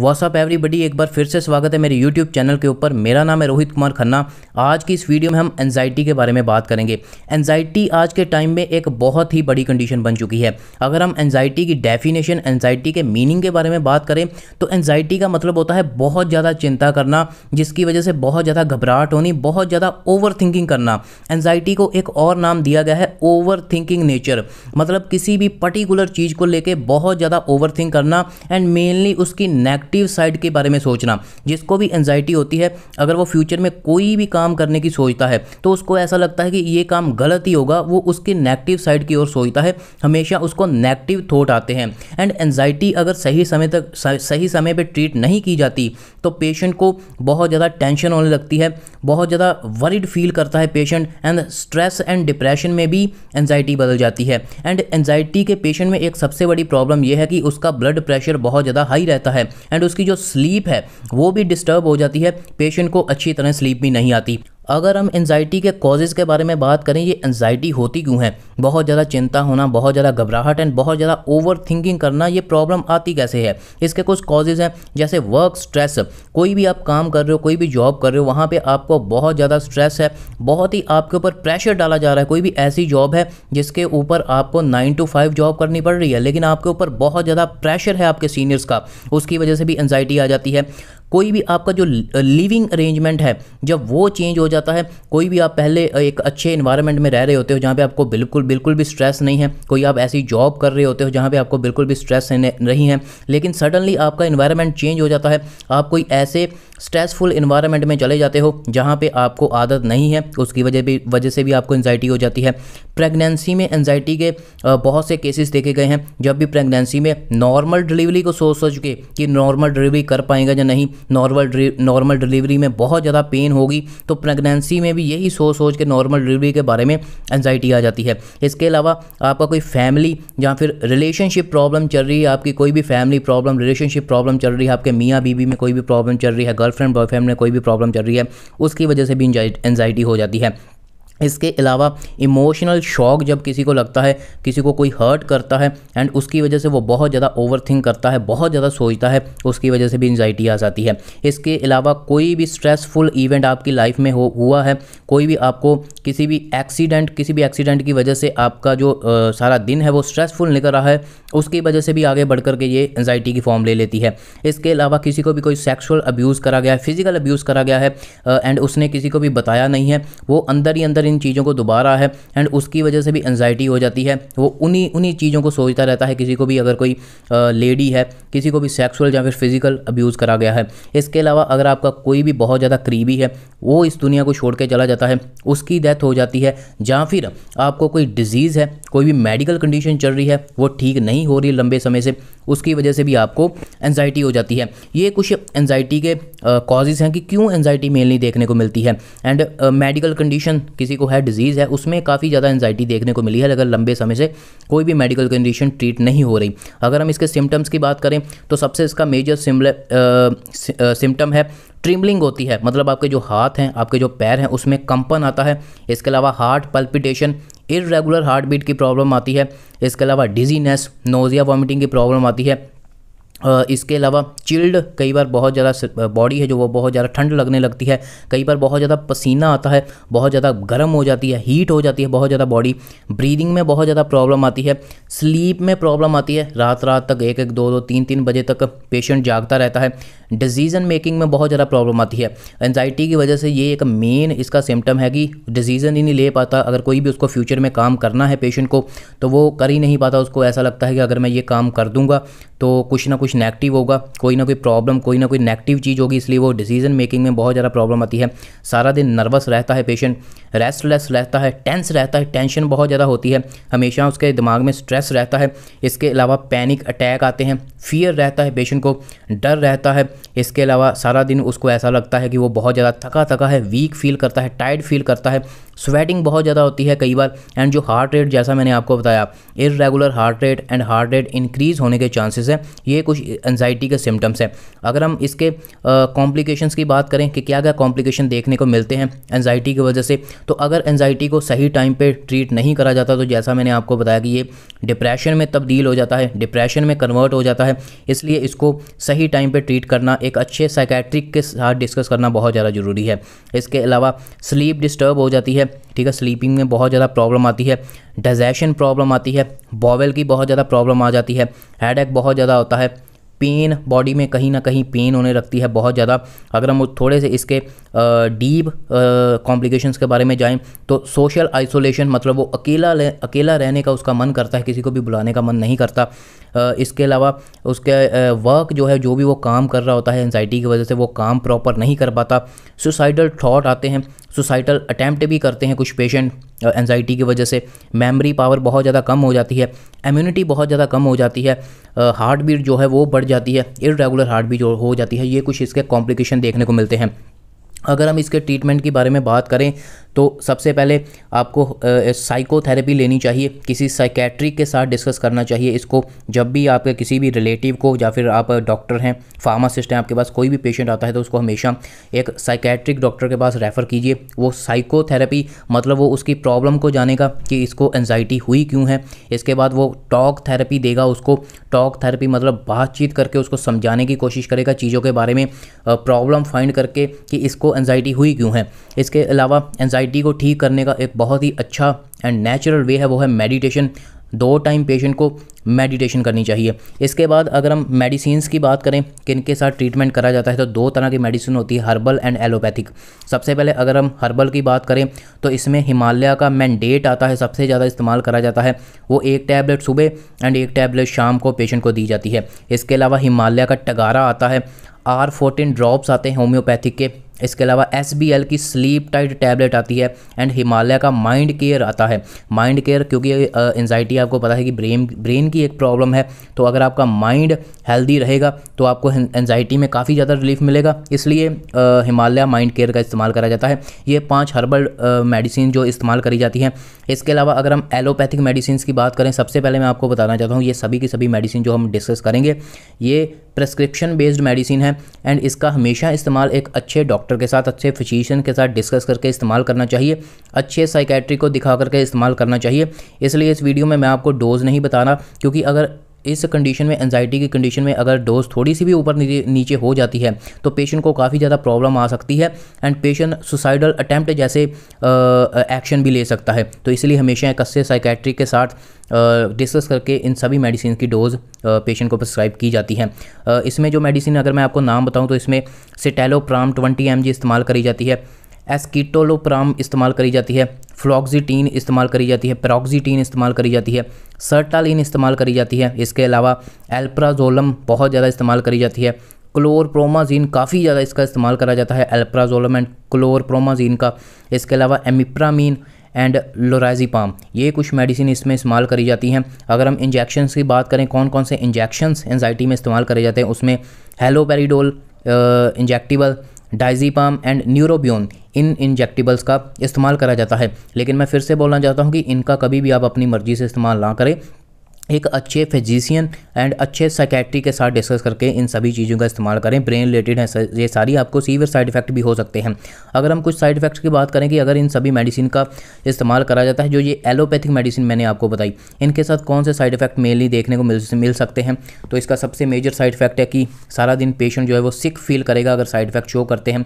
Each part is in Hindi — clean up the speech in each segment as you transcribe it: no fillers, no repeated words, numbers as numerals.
व्हाट्सअप एवरीबडी, एक बार फिर से स्वागत है मेरे YouTube चैनल के ऊपर। मेरा नाम है रोहित कुमार खन्ना। आज की इस वीडियो में हम एंजाइटी के बारे में बात करेंगे। एंजाइटी आज के टाइम में एक बहुत ही बड़ी कंडीशन बन चुकी है। अगर हम एंजाइटी की डेफिनेशन, एंजाइटी के मीनिंग के बारे में बात करें तो एंजाइटी का मतलब होता है बहुत ज़्यादा चिंता करना, जिसकी वजह से बहुत ज़्यादा घबराहट होनी, बहुत ज़्यादा ओवर थिंकिंग करना। एंजाइटी को एक और नाम दिया गया है ओवर थिंकिंग नेचर, मतलब किसी भी पर्टिकुलर चीज़ को लेकर बहुत ज़्यादा ओवर थिंक करना एंड मेनली उसकी नेगेटिव साइड के बारे में सोचना। जिसको भी एंजाइटी होती है, अगर वो फ्यूचर में कोई भी काम करने की सोचता है तो उसको ऐसा लगता है कि ये काम गलत ही होगा, वो उसके नेगेटिव साइड की ओर सोचता है, हमेशा उसको नेगेटिव थॉट आते हैं। एंड एंजाइटी अगर सही समय पे ट्रीट नहीं की जाती तो पेशेंट को बहुत ज़्यादा टेंशन होने लगती है, बहुत ज़्यादा वरीड फील करता है patient, and stress and depression में भी एंजाइटी बदल जाती है। एंड एंजाइटी के पेशेंट में एक सबसे बड़ी प्रॉब्लम यह है कि उसका ब्लड प्रेशर बहुत ज़्यादा हाई रहता है एंड उसकी जो स्लीप है वो भी डिस्टर्ब हो जाती है, पेशेंट को अच्छी तरह स्लीप भी नहीं आती। अगर हम एंजाइटी के कॉजेज़ के बारे में बात करें, ये एंजाइटी होती क्यों है? बहुत ज़्यादा चिंता होना, बहुत ज़्यादा घबराहट एंड बहुत ज़्यादा ओवर थिंकिंग करना, ये प्रॉब्लम आती कैसे है? इसके कुछ कॉजेज़ हैं, जैसे वर्क स्ट्रेस। कोई भी आप काम कर रहे हो, कोई भी जॉब कर रहे हो, वहाँ पे आपको बहुत ज़्यादा स्ट्रेस है, बहुत ही आपके ऊपर प्रेशर डाला जा रहा है। कोई भी ऐसी जॉब है जिसके ऊपर आपको 9 to 5 जॉब करनी पड़ रही है, लेकिन आपके ऊपर बहुत ज़्यादा प्रेशर है आपके सीनियर्स का, उसकी वजह से भी एंजाइटी आ जाती है। कोई भी आपका जो लिविंग अरेंजमेंट है, जब वो चेंज हो जाता है, कोई भी आप पहले एक अच्छे एनवायरनमेंट में रह रहे होते हो जहाँ पे आपको बिल्कुल भी स्ट्रेस नहीं है, कोई आप ऐसी जॉब कर रहे होते हो जहाँ पे आपको बिल्कुल भी स्ट्रेस नहीं है, लेकिन सडनली आपका एनवायरनमेंट चेंज हो जाता है, आप कोई ऐसे स्ट्रेसफुल एनवायरनमेंट में चले जाते हो जहाँ पे आपको आदत नहीं है, उसकी वजह से भी आपको एंजाइटी हो जाती है। प्रेगनेंसी में एंजाइटी के बहुत से केसेस देखे गए हैं, जब भी प्रेगनेंसी में नॉर्मल डिलीवरी को सोच के कि नॉर्मल डिलीवरी कर पाएंगे या नहीं, नॉर्मल डिलीवरी में बहुत ज़्यादा पेन होगी, तो प्रेगनेंसी में भी यही सोच के नॉर्मल डिलीवरी के बारे में एंजाइटी आ जाती है। इसके अलावा आपका कोई फैमिली या फिर रिलेशनशिप प्रॉब्लम चल रही है, आपकी कोई भी फैमिली प्रॉब्लम, रिलेशनशिप प्रॉब्लम चल रही है, आपके मियाँ बीवी में कोई भी प्रॉब्लम चल रही है, गर्लफ्रेंड बॉयफ्रेंड में कोई भी प्रॉब्लम चल रही है, उसकी वजह से भी एंजाइटी हो जाती है। इसके अलावा इमोशनल शॉक, जब किसी को लगता है किसी को कोई हर्ट करता है एंड उसकी वजह से वो बहुत ज़्यादा ओवरथिंक करता है, बहुत ज़्यादा सोचता है, उसकी वजह से भी एंजाइटी आ जाती है। इसके अलावा कोई भी स्ट्रेसफुल इवेंट आपकी लाइफ में हुआ है, कोई भी आपको किसी भी एक्सीडेंट की वजह से आपका जो सारा दिन है वो स्ट्रेसफुल निकल रहा है, उसकी वजह से भी आगे बढ़ करके ये एंजाइटी की फॉर्म ले लेती है। इसके अलावा किसी को भी कोई सेक्सुअल अब्यूज़ करा गया है, फिजिकल अब्यूज़ करा गया है एंड उसने किसी को भी बताया नहीं है, वो अंदर ही अंदर इन चीज़ों को दोबारा है एंड उसकी वजह से भी एंजाइटी हो जाती है, वो उन्हीं चीज़ों को सोचता रहता है। किसी को भी अगर कोई लेडी है, किसी को भी सेक्सुअल या फिर फिजिकल अब्यूज़ करा गया है। इसके अलावा अगर आपका कोई भी बहुत ज़्यादा करीबी है वो इस दुनिया को छोड़ के चला जाता है, उसकी डेथ हो जाती है, या फिर आपको कोई डिजीज़ है, कोई भी मेडिकल कंडीशन चल रही है, वो ठीक नहीं हो रही लंबे समय से, उसकी वजह से भी आपको एंजाइटी हो जाती है। ये कुछ एंजाइटी के कॉजेज़ हैं कि क्यों एंजाइटी मेनली देखने को मिलती है। एंड मेडिकल कंडीशन किसी को है, डिजीज़ है, उसमें काफ़ी ज़्यादा एंजाइटी देखने को मिली है अगर लंबे समय से कोई भी मेडिकल कंडीशन ट्रीट नहीं हो रही। अगर हम इसके सिम्टम्स की बात करें तो सबसे इसका मेजर सिम्टम है ट्रिम्बलिंग होती है, मतलब आपके जो हाथ हैं, आपके जो पैर हैं, उसमें कंपन आता है। इसके अलावा heart palpitation, irregular heart beat की प्रॉब्लम आती है। इसके अलावा डिजीनेस, नोज़िया वॉमिटिंग की प्रॉब्लम आती है। इसके अलावा चिल्ड, कई बार बहुत ज़्यादा बॉडी है जो वो बहुत ज़्यादा ठंड लगने लगती है, कई बार बहुत ज़्यादा पसीना आता है, बहुत ज़्यादा गर्म हो जाती है, हीट हो जाती है बहुत ज़्यादा बॉडी। ब्रीदिंग में बहुत ज़्यादा प्रॉब्लम आती है, स्लीप में प्रॉब्लम आती है, रात तक 1-1, 2-2, 3-3 बजे तक पेशेंट जागता रहता है। डिसीजन मेकिंग में बहुत ज़्यादा प्रॉब्लम आती है। एंजाइटी की वजह से ये एक मेन इसका सिम्टम है कि डिसीजन ही नहीं ले पाता। अगर कोई भी उसको फ्यूचर में काम करना है पेशेंट को, तो वो कर ही नहीं पाता। उसको ऐसा लगता है कि अगर मैं ये काम कर दूंगा तो कुछ नेगेटिव होगा, कोई ना कोई प्रॉब्लम, कोई ना कोई नेगेटिव चीज़ होगी, इसलिए वो डिसीजन मेकिंग में बहुत ज़्यादा प्रॉब्लम आती है। सारा दिन नर्वस रहता है पेशेंट, रेस्टलेस रहता है, टेंस रहता है, टेंशन बहुत ज़्यादा होती है, हमेशा उसके दिमाग में स्ट्रेस रहता है। इसके अलावा पैनिक अटैक आते हैं, फियर रहता है पेशेंट को, डर रहता है। इसके अलावा सारा दिन उसको ऐसा लगता है कि वो बहुत ज़्यादा थका है, वीक फील करता है, टायर्ड फील करता है, स्वेटिंग बहुत ज़्यादा होती है कई बार। एंड जो हार्ट रेट, जैसा मैंने आपको बताया, irregular heart rate and heart rate increase होने के चांसेस हैं। ये कुछ एंजाइटी के सिम्टम्स हैं। अगर हम इसके कॉम्प्लिकेशंस की बात करें कि क्या क्या कॉम्प्लिकेशन देखने को मिलते हैं एंजाइटी की वजह से, तो अगर एंजाइटी को सही टाइम पे ट्रीट नहीं करा जाता तो जैसा मैंने आपको बताया कि ये डिप्रेशन में तब्दील हो जाता है, डिप्रेशन में कन्वर्ट हो जाता है। है, इसलिए इसको सही टाइम पे ट्रीट करना एक अच्छे साइकेट्रिक के साथ डिस्कस करना बहुत ज़्यादा ज़रूरी है। इसके अलावा स्लीप डिस्टर्ब हो जाती है, ठीक है, स्लीपिंग में बहुत ज़्यादा प्रॉब्लम आती है, डाइजेशन प्रॉब्लम आती है, बॉवेल की बहुत ज़्यादा प्रॉब्लम आ जाती है, हेडेक बहुत ज़्यादा होता है, पेन बॉडी में कहीं ना कहीं पेन होने लगती है बहुत ज़्यादा। अगर हम थोड़े से इसके डीप कॉम्प्लिकेशंस के बारे में जाएं तो सोशल आइसोलेशन, मतलब वो अकेला रहने का उसका मन करता है, किसी को भी बुलाने का मन नहीं करता। इसके अलावा उसके वर्क जो है, जो भी वो काम कर रहा होता है, एंजाइटी की वजह से वो काम प्रॉपर नहीं कर पाता। सुसाइडल थॉट आते हैं, सुसाइडल अटैम्प्ट भी करते हैं कुछ पेशेंट एंजाइटी की वजह से। मेमोरी पावर बहुत ज़्यादा कम हो जाती है, इम्यूनिटी बहुत ज़्यादा कम हो जाती है, हार्ट बीट जो है वो बढ़ जाती है, इरेगुलर हार्ट बीट हो जाती है। ये कुछ इसके कॉम्प्लिकेशन देखने को मिलते हैं। अगर हम इसके ट्रीटमेंट के बारे में बात करें तो सबसे पहले आपको साइकोथेरेपी लेनी चाहिए, किसी साइकेट्रिक के साथ डिस्कस करना चाहिए इसको। जब भी आपके किसी भी रिलेटिव को या फिर आप डॉक्टर हैं, फार्मासिस्ट हैं, आपके पास कोई भी पेशेंट आता है तो उसको हमेशा एक साइकेट्रिक डॉक्टर के पास रेफ़र कीजिए। वो साइकोथेरेपी, मतलब वो उसकी प्रॉब्लम को जानेगा कि इसको एंजाइटी हुई क्यों है। इसके बाद वो टॉक थेरेपी देगा उसको। टॉक थेरेपी मतलब बातचीत करके उसको समझाने की कोशिश करेगा चीज़ों के बारे में, प्रॉब्लम फाइंड करके कि इसको एंजाइटी हुई क्यों है। इसके अलावा एंजाइटी को ठीक करने का एक बहुत ही अच्छा एंड नेचुरल वे है, वो है मेडिटेशन। 2 टाइम पेशेंट को मेडिटेशन करनी चाहिए। इसके बाद अगर हम मेडिसिन्स की बात करें, किन के साथ ट्रीटमेंट करा जाता है, तो 2 तरह की मेडिसिन होती है, हर्बल एंड एलोपैथिक। सबसे पहले अगर हम हर्बल की बात करें तो इसमें हिमालय का मैंडेट आता है, सबसे ज़्यादा इस्तेमाल करा जाता है। वो 1 टैबलेट सुबह एंड 1 टैबलेट शाम को पेशेंट को दी जाती है। इसके अलावा हिमालय का टगारा आता है, R14 ड्रॉप्स आते हैं होम्योपैथिक के। इसके अलावा SBL की स्लीप टाइट टैबलेट आती है एंड हिमालय का माइंड केयर आता है। माइंड केयर क्योंकि एंजाइटी आपको पता है कि ब्रेन की एक प्रॉब्लम है, तो अगर आपका माइंड हेल्दी रहेगा तो आपको एंजाइटी में काफ़ी ज़्यादा रिलीफ मिलेगा, इसलिए हिमालय माइंड केयर का इस्तेमाल करा जाता है। ये 5 हर्बल मेडिसिन जो इस्तेमाल करी जाती हैं। इसके अलावा अगर हम एलोपैथिक मेडिसिन की बात करें, सबसे पहले मैं आपको बताना चाहता हूँ ये सभी की सभी मेडिसिन जो हम डिस्कस करेंगे ये प्रिस्क्रिप्शन बेस्ड मेडिसिन है एंड इसका हमेशा इस्तेमाल एक अच्छे डॉक्टर के साथ, अच्छे फिजिशियन के साथ डिस्कस करके इस्तेमाल करना चाहिए, अच्छे साइकेट्री को दिखा करके इस्तेमाल करना चाहिए। इसलिए इस वीडियो में मैं आपको डोज़ नहीं बताना, क्योंकि अगर इस कंडीशन में, एंजाइटी की कंडीशन में अगर डोज थोड़ी सी भी ऊपर नीचे हो जाती है तो पेशेंट को काफ़ी ज़्यादा प्रॉब्लम आ सकती है एंड पेशेंट सुसाइडल अटैम्प्ट जैसे एक्शन भी ले सकता है। तो इसलिए हमेशा एक अच्छे साइकेट्रिक के साथ डिस्कस करके इन सभी मेडिसिन की डोज़ पेशेंट को प्रिस्क्राइब की जाती है। इसमें जो मेडिसिन अगर मैं आपको नाम बताऊँ तो इसमें सिटैलोप्राम 20 mg इस्तेमाल करी जाती है, एस्किटोलोप्राम इस्तेमाल करी जाती है, फ्लॉक्सिटीन इस्तेमाल करी जाती है, पेरोक्सिटीन इस्तेमाल करी जाती है, सर्टालिन इस्तेमाल करी जाती है। इसके अलावा एल्प्राजोलम बहुत ज़्यादा इस्तेमाल करी जाती है, क्लोरप्रोमाजीन काफ़ी ज़्यादा इसका इस्तेमाल करा जाता है, एल्प्राजोलम एंड क्लोरप्रोमाजीन का। इसके अलावा एमिप्रामीन एंड लोराजीपाम, ये कुछ मेडिसिन इसमें इस्तेमाल करी जाती हैं। अगर हम इंजेक्शंस की बात करें, कौन कौन से इंजेक्शंस एंजाइटी में इस्तेमाल करे जाते हैं, उसमें haloperidol injectable, diazepam and Neurobion, इन इंजेक्टिबल्स का इस्तेमाल करा जाता है। लेकिन मैं फिर से बोलना चाहता हूं कि इनका कभी भी आप अपनी मर्ज़ी से इस्तेमाल ना करें, एक अच्छे फिजिशियन एंड अच्छे साइकेट्री के साथ डिस्कस करके इन सभी चीज़ों का इस्तेमाल करें। ब्रेन रिलेटेड है ये सारी, आपको सीवियर साइड इफेक्ट भी हो सकते हैं। अगर हम कुछ साइड इफेक्ट्स की बात करें कि अगर इन सभी मेडिसिन का इस्तेमाल करा जाता है, जो ये एलोपैथिक मेडिसिन मैंने आपको बताई, इनके साथ कौन से साइड इफेक्ट मेनली देखने को मिल सकते हैं, तो इसका सबसे मेजर साइड इफेक्ट है कि सारा दिन पेशेंट जो है वो सिक फील करेगा अगर साइड इफेक्ट शो करते हैं।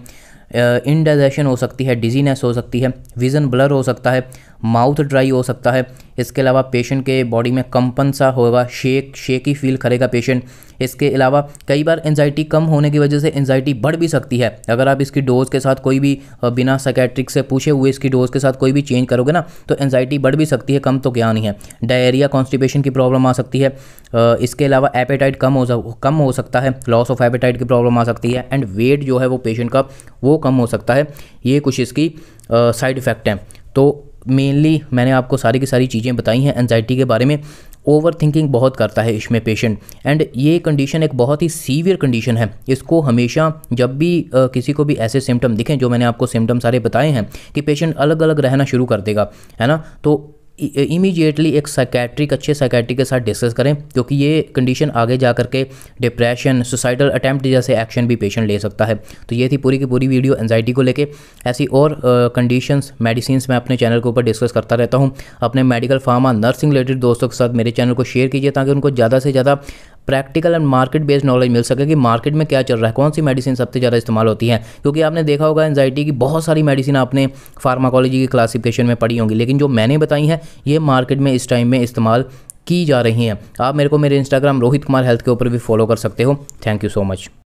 इनडाइजेशन हो सकती है, डिजीनेस हो सकती है, विज़न ब्लर हो सकता है, माउथ ड्राई हो सकता है। इसके अलावा पेशेंट के बॉडी में कंपन सा होगा, शेकी फील करेगा पेशेंट। इसके अलावा कई बार एंजाइटी कम होने की वजह से एंजाइटी बढ़ भी सकती है। अगर आप इसकी डोज़ के साथ कोई भी बिना साइकेट्रिक से पूछे हुए इसकी डोज़ के साथ कोई भी चेंज करोगे ना, तो एंजाइटी बढ़ भी सकती है, कम तो क्या नहीं है। डायरिया कॉन्स्टिपेशन की प्रॉब्लम आ सकती है। इसके अलावा एपेटाइट कम हो सकता है, लॉस ऑफ एपेटाइट की प्रॉब्लम आ सकती है एंड वेट जो है वो पेशेंट का वो कम हो सकता है। ये कुछ इसकी साइड इफ़ेक्ट हैं। तो मेनली मैंने आपको सारी की सारी चीज़ें बताई हैं एंजाइटी के बारे में। ओवरथिंकिंग बहुत करता है इसमें पेशेंट एंड ये कंडीशन एक बहुत ही सीवियर कंडीशन है। इसको हमेशा जब भी किसी को भी ऐसे सिम्टम दिखें, जो मैंने आपको सिम्टम सारे बताए हैं कि पेशेंट अलग अलग रहना शुरू कर देगा, है ना, तो इमीडिएटली एक साइकेट्रिक, अच्छे साइकेट्रिक के साथ डिस्कस करें, क्योंकि ये कंडीशन आगे जा करके डिप्रेशन, सुसाइडल अटैम्प्ट जैसे एक्शन भी पेशेंट ले सकता है। तो ये थी पूरी की पूरी वीडियो एंजाइटी को लेके। ऐसी और कंडीशंस, मेडिसिन्स मैं अपने चैनल के ऊपर डिस्कस करता रहता हूँ। अपने मेडिकल फार्मा नर्सिंग रिलेटेड दोस्तों के साथ मेरे चैनल को शेयर कीजिए ताकि उनको ज़्यादा से ज़्यादा practical and market based knowledge मिल सके कि मार्केट में क्या चल रहा है, कौन सी मेडिसिन सबसे ज़्यादा इस्तेमाल होती है। क्योंकि आपने देखा होगा एंजाइटी की बहुत सारी मेडिसिन आपने फार्माकोलॉजी की क्लासिफिकेशन में पढ़ी होंगी, लेकिन जो मैंने बताई हैं ये मार्केट में इस टाइम में इस्तेमाल की जा रही हैं। आप मेरे को मेरे इंस्टाग्राम रोहित कुमार हेल्थ के ऊपर भी फॉलो कर सकते हो। Thank you so much.